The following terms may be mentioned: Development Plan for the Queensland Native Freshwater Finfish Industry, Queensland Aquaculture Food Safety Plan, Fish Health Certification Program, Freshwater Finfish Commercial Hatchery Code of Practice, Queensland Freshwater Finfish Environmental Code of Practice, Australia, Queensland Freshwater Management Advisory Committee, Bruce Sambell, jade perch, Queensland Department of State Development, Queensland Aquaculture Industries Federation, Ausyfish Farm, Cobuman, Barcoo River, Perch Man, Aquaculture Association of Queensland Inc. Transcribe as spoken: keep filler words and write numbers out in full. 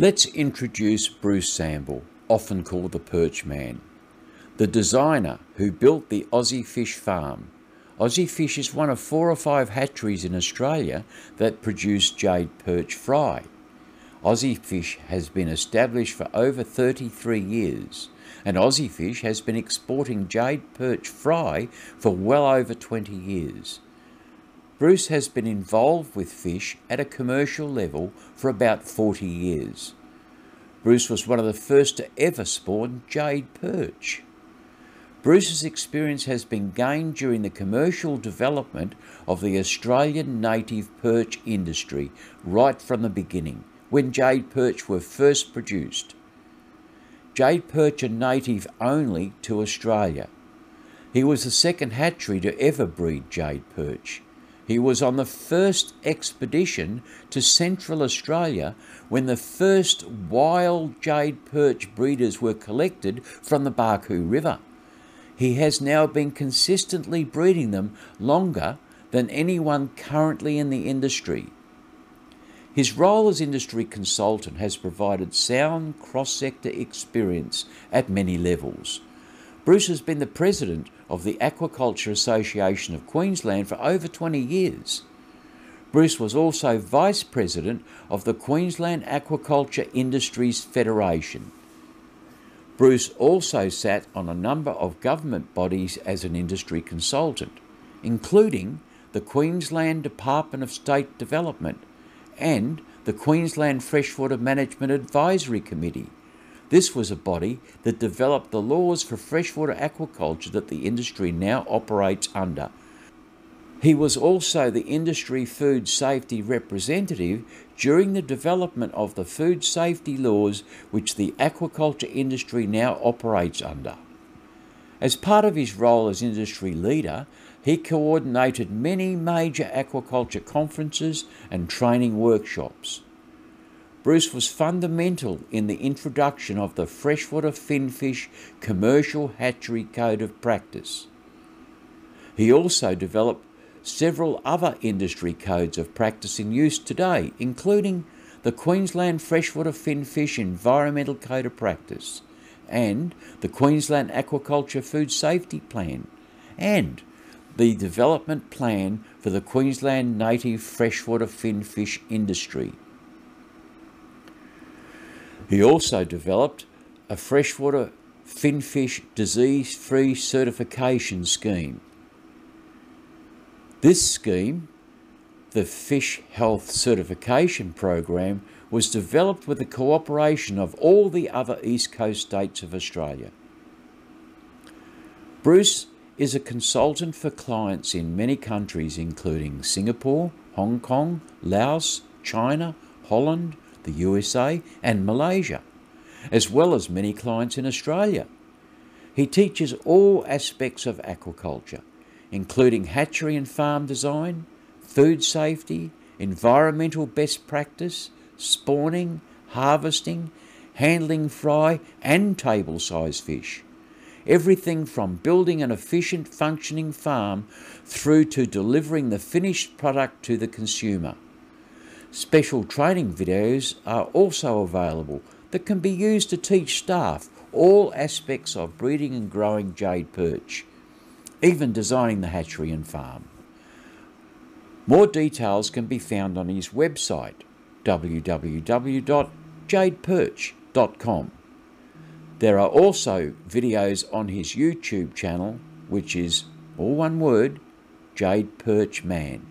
Let's introduce Bruce Sambell, often called the Perch Man, the designer who built the Ausyfish Farm. Ausyfish is one of four or five hatcheries in Australia that produce jade perch fry. Ausyfish has been established for over thirty-three years, and Ausyfish has been exporting jade perch fry for well over twenty years. Bruce has been involved with fish at a commercial level for about forty years. Bruce was one of the first to ever spawn jade perch. Bruce's experience has been gained during the commercial development of the Australian native perch industry right from the beginning, when jade perch were first produced. Jade perch are native only to Australia. He was the second hatchery to ever breed jade perch. He was on the first expedition to Central Australia when the first wild jade perch breeders were collected from the Barcoo River. He has now been consistently breeding them longer than anyone currently in the industry. His role as industry consultant has provided sound cross-sector experience at many levels. Bruce has been the president of the Aquaculture Association of Queensland for over twenty years. Bruce was also vice president of the Queensland Aquaculture Industries Federation. Bruce also sat on a number of government bodies as an industry consultant, including the Queensland Department of State Development and the Queensland Freshwater Management Advisory Committee. This was a body that developed the laws for freshwater aquaculture that the industry now operates under. He was also the industry food safety representative during the development of the food safety laws which the aquaculture industry now operates under. As part of his role as industry leader, he coordinated many major aquaculture conferences and training workshops. Bruce was fundamental in the introduction of the Freshwater Finfish Commercial Hatchery Code of Practice. He also developed several other industry codes of practice in use today, including the Queensland Freshwater Finfish Environmental Code of Practice and the Queensland Aquaculture Food Safety Plan and the Development Plan for the Queensland Native Freshwater Finfish Industry. He also developed a Freshwater Finfish Disease-Free Certification Scheme. This scheme, the Fish Health Certification Program, was developed with the cooperation of all the other East Coast states of Australia. Bruce is a consultant for clients in many countries including Singapore, Hong Kong, Laos, China, Holland, the U S A and Malaysia, as well as many clients in Australia. He teaches all aspects of aquaculture, including hatchery and farm design, food safety, environmental best practice, spawning, harvesting, handling fry and table size fish. Everything from building an efficient functioning farm through to delivering the finished product to the consumer. Special training videos are also available that can be used to teach staff all aspects of breeding and growing jade perch, even designing the hatchery and farm. More details can be found on his website, w w w dot jade perch dot com. There are also videos on his YouTube channel, which is, all one word, Jade Perch Man.